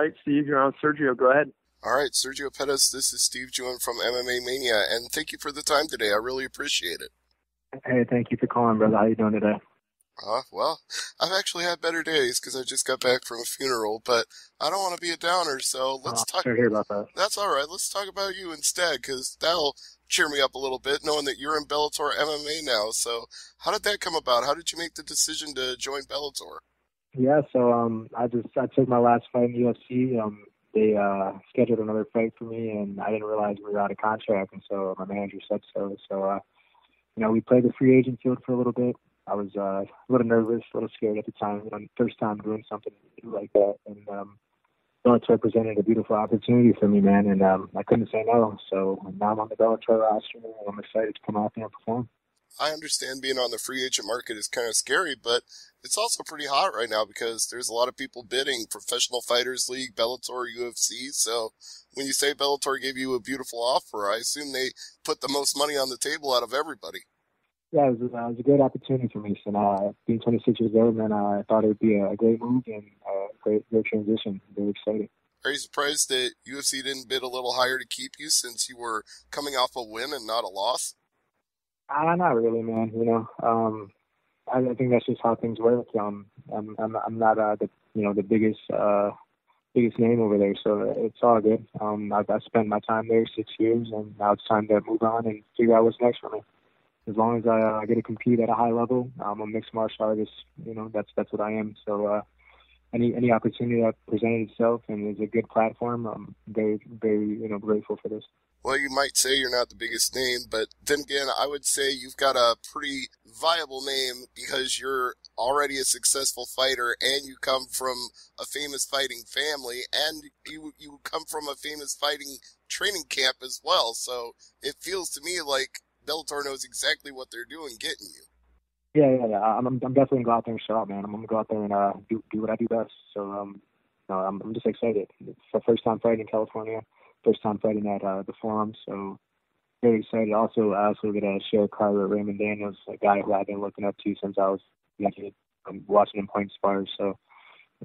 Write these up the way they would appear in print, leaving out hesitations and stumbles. right, Steve, you're on Sergio. Go ahead. All right, Sergio Pettis, this is Steve Juon from MMA Mania, and thank you for the time today. I really appreciate it. Hey, thank you for calling, brother. How you doing today? Well, I've actually had better days because I just got back from a funeral, but I don't want to be a downer, so let's talk. Sure hear about that. That's all right. Let's talk about you instead, because that'll cheer me up a little bit, knowing that you're in Bellator MMA now. So how did that come about? How did you make the decision to join Bellator? Yeah, so I took my last fight in the UFC. They scheduled another fight for me, and I didn't realize we were out of contract, and so my manager said so. So, you know, we played the free agent field for a little bit. I was a little nervous, a little scared at the time. You know, first time doing something like that, and Bellator presented a beautiful opportunity for me, man, and I couldn't say no. So now I'm on the Bellator roster, and I'm excited to come out there and perform. I understand being on the free agent market is kind of scary, but it's also pretty hot right now because there's a lot of people bidding, Professional Fighters League, Bellator, UFC. So when you say Bellator gave you a beautiful offer, I assume they put the most money on the table out of everybody. Yeah, it was a great opportunity for me. So now, being 26 years old, man, I thought it would be a great move and a great transition. Very excited. Are you surprised that UFC didn't bid a little higher to keep you since you were coming off a win and not a loss? Not really, man. You know, I think that's just how things work. I'm not the biggest name over there, so it's all good. I spent my time there 6 years, and now it's time to move on and figure out what's next for me. As long as I get to compete at a high level, I'm a mixed martial artist. You know, that's what I am. So any opportunity that presented itself and is a good platform, I'm very, very grateful for this. Well, you might say you're not the biggest name, but then again, I would say you've got a pretty viable name because you're already a successful fighter and you come from a famous fighting family and you come from a famous fighting training camp as well. So it feels to me like Bellator knows exactly what they're doing getting you. Yeah. I'm definitely going to go out there and show up, man. I'm going to go out there and do what I do best. So I'm just excited. It's the first time fighting in California. First time fighting at the Forum, so very excited. Also, I also get to share a card with Raymond Daniels, a guy who I've been looking up to since I was a kid. I'm watching him point spars, so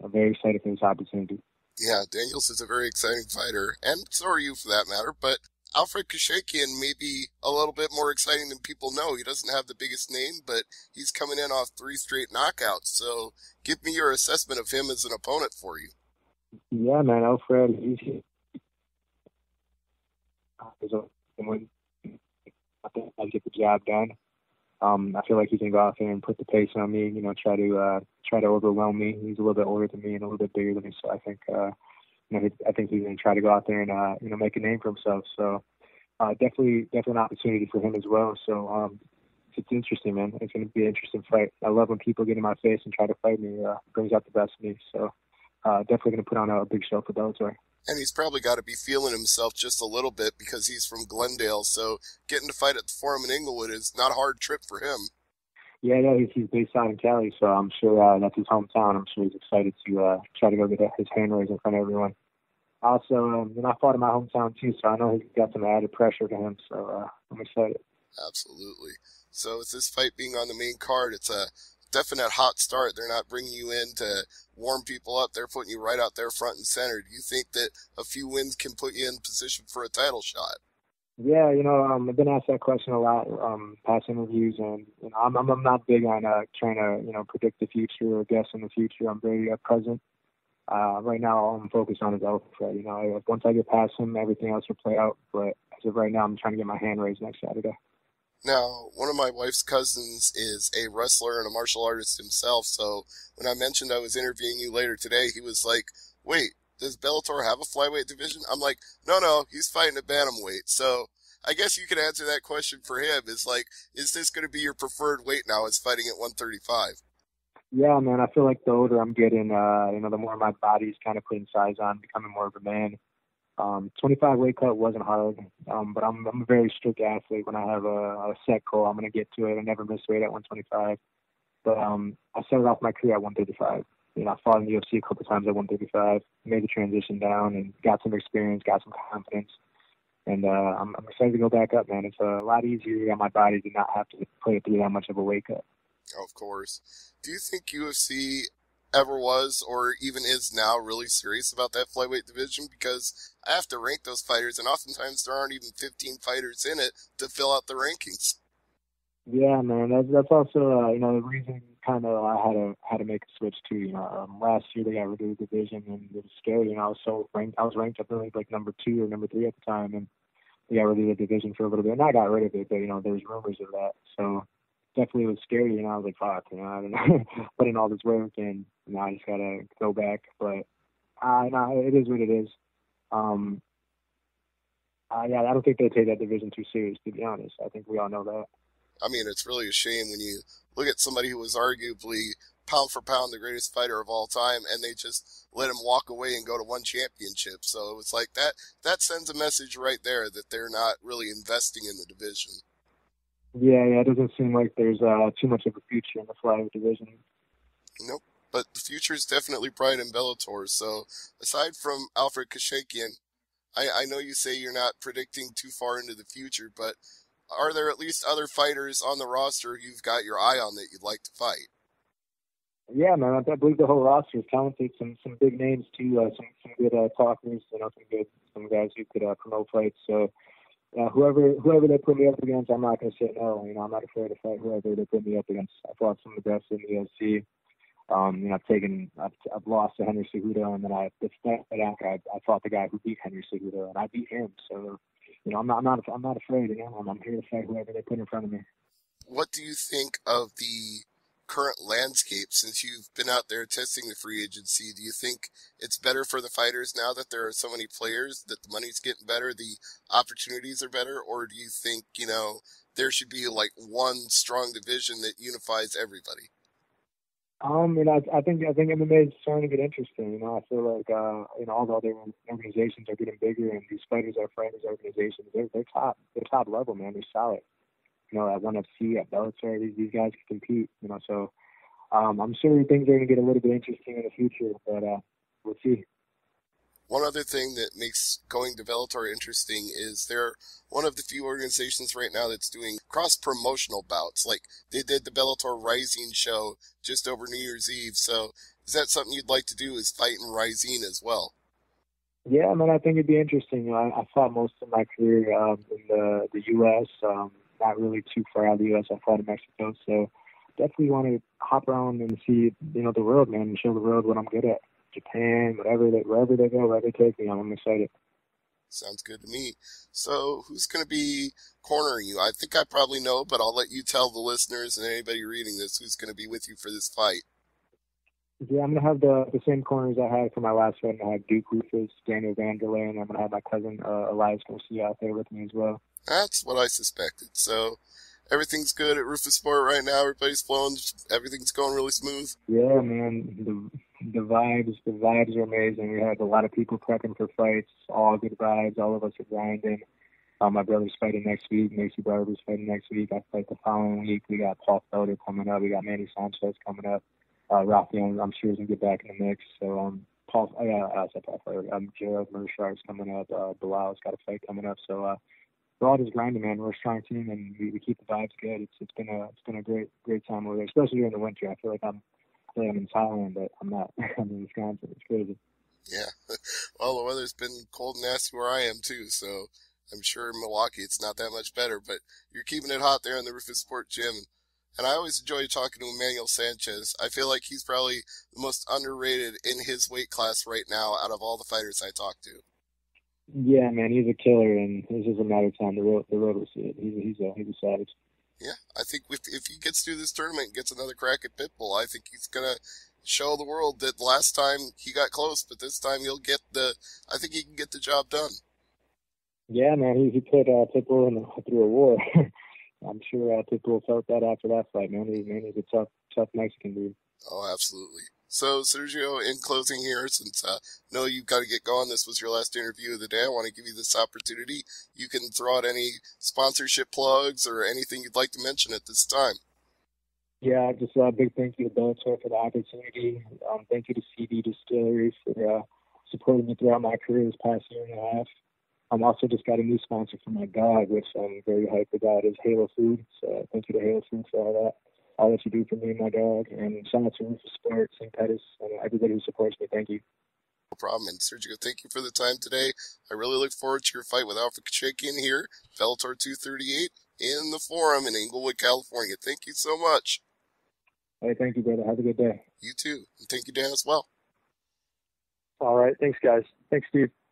very excited for this opportunity. Yeah, Daniels is a very exciting fighter, and so are you for that matter, but Alfred Khashakyan may be a little bit more exciting than people know. He doesn't have the biggest name, but he's coming in off 3 straight knockouts, so give me your assessment of him as an opponent for you. Yeah, man, Alfred, he's I think I get the job done. I feel like he can go out there and put the pace on me. You know, try to overwhelm me. He's a little bit older than me and a little bit bigger than me, so I think I think he's going to try to go out there and make a name for himself. So definitely an opportunity for him as well. So it's interesting, man. It's going to be an interesting fight. I love when people get in my face and try to fight me. It brings out the best in me. So definitely going to put on a big show for Bellator. And he's probably got to be feeling himself just a little bit because he's from Glendale. So getting to fight at the Forum in Inglewood is not a hard trip for him. Yeah, he's based out in Cali, so I'm sure that's his hometown. I'm sure he's excited to try to go get his hand raised in front of everyone. Also, I fought in my hometown too, so I know he's got some added pressure to him. So I'm excited. Absolutely. So with this fight being on the main card, it's a definite hot start. They're not bringing you in to warm people up. They're putting you right out there front and center. Do you think that a few wins can put you in position for a title shot? Yeah, I've been asked that question a lot past interviews, and I'm not big on trying to predict the future or guess in the future. I'm very present. Right now, all I'm focused on is Alfred. Once I get past him, everything else will play out. But as of right now, I'm trying to get my hand raised next Saturday. Now, one of my wife's cousins is a wrestler and a martial artist himself, so when I mentioned I was interviewing you later today, he was like, wait, does Bellator have a flyweight division? I'm like, no, he's fighting a bantamweight. So I guess you could answer that question for him. It's like, is this going to be your preferred weight now is fighting at 135? Yeah, man, I feel like the older I'm getting, the more my body's kind of putting size on, becoming more of a man. 25 weight cut wasn't hard, but I'm a very strict athlete. When I have a set goal, I'm going to get to it. I never miss weight at 125, but I started off my career at 135. I fought in the UFC a couple of times at 135, made the transition down and got some experience, got some confidence, and I'm excited to go back up, man. It's a lot easier on my body to not have to play through that much of a weight cut. Of course. Do you think UFC ever was or even is now really serious about that flyweight division, because I have to rank those fighters, and oftentimes there aren't even 15 fighters in it to fill out the rankings. Yeah, man, that's also the reason kind of I had to make a switch too. Last year they got rid of the division, and it was scary. I was ranked up really like number 2 or number 3 at the time, and they got rid of the division for a little bit, and I got rid of it, but there was rumors of that, so definitely was scary. I was like, fuck, I don't know, put in all this work, and now I just gotta go back. But it is what it is. I don't think they take that division too serious, to be honest. I think we all know that. I mean, it's really a shame when you look at somebody who was arguably pound for pound the greatest fighter of all time, and they just let him walk away and go to one championship. So it was like that sends a message right there that they're not really investing in the division. Yeah, it doesn't seem like there's too much of a future in the flyweight division. Nope, but the future is definitely bright in Bellator. So aside from Alfred Khashakyan, I know you say you're not predicting too far into the future, but are there at least other fighters on the roster you've got your eye on that you'd like to fight? Yeah, man, I believe the whole roster is talented. Some big names too, some good talkers, some guys who could promote fights. So whoever they put me up against, I'm not gonna say no. I'm not afraid to fight whoever they put me up against. I fought some of the best in the UFC. I've lost to Henry Cejudo, and then I fought the guy who beat Henry Cejudo, and I beat him. So I'm not afraid. I'm here to fight whoever they put in front of me. What do you think of the current landscape since you've been out there testing the free agency? Do you think it's better for the fighters now that there are so many players, that the money's getting better, the opportunities are better, or do you think, there should be like one strong division that unifies everybody? I think MMA is starting to get interesting. I feel like all the other organizations are getting bigger, and these fighters are fighters organizations. They're top. They're top level, man. They're solid. At ONE FC, at Bellator, these guys can compete. So I'm sure things are going to get a little bit interesting in the future, but we'll see. One other thing that makes going to Bellator interesting is they're one of the few organizations right now that's doing cross-promotional bouts. Like, they did the Bellator Rising show just over New Year's Eve. So is that something you'd like to do, is fight in Rising as well? Yeah, man, I think it'd be interesting. I fought most of my career in the U.S., not really too far out of the U.S. I fought in Mexico. So definitely want to hop around and see, the world, man, and show the world what I'm good at. Japan, wherever they go, wherever they take me, I'm excited. Sounds good to me. So who's going to be cornering you? I think I probably know, but I'll let you tell the listeners and anybody reading this who's going to be with you for this fight. Yeah, I'm going to have the same corners I had for my last fight. I'm going to have Duke Rufus, Daniel Vanderlei, and I'm going to have my cousin Elias Garcia out there with me as well. That's what I suspected. So everything's good at Rufus Sport right now. Everybody's flowing. Everything's going really smooth. Yeah, man. The vibes are amazing. We had a lot of people prepping for fights, all good vibes. All of us are grinding. My brother's fighting next week. Macy Barber's fighting next week. I fight the following week. We got Paul Felder coming up. We got Manny Sanchez coming up. Rafael, I'm sure, is going to get back in the mix. So, Gerald Mershard's coming up. Bilal's got a fight coming up. So, we're all just grinding, man. We're a strong team, and we keep the vibes good. It's been a great time over there, especially during the winter. I feel like I'm in Thailand, but I'm not. I'm in Wisconsin. It's crazy. Yeah. Well, the weather's been cold and nasty where I am, too, so I'm sure in Milwaukee it's not that much better, but you're keeping it hot there in the Rufus Sport Gym. And I always enjoy talking to Emmanuel Sanchez. I feel like he's probably the most underrated in his weight class right now out of all the fighters I talk to. Yeah, man, he's a killer, and this is a matter of time. The road will see it. He's a savage. Yeah, I think if he gets through this tournament and gets another crack at Pitbull, I think he's going to show the world that last time he got close, but this time I think he can get the job done. Yeah, man, he put Pitbull through a war. I'm sure Pitbull felt that after that fight, man. He's a tough Mexican dude. Oh, absolutely. So, Sergio, in closing here, since I know you've got to get going, this was your last interview of the day. I want to give you this opportunity. You can throw out any sponsorship plugs or anything you'd like to mention at this time. Yeah, just a big thank you to Bellator for the opportunity. Thank you to CD Distillery for supporting me throughout my career this past year and a half. I'm also just got a new sponsor for my dog, which I'm very hyped about, is Halo Foods. Thank you to Halo Foods for all that. all that you do for me and my dog. And shout out to Rufus Sport, St. Pettis, and everybody who supports me. Thank you. No problem. And Sergio, thank you for the time today. I really look forward to your fight with Alfred Khashakyan here, Bellator 238, in the Forum in Inglewood, California. Thank you so much. Hey, thank you, brother. Have a good day. You too. And thank you, Dan, as well. All right. Thanks, guys. Thanks, Steve.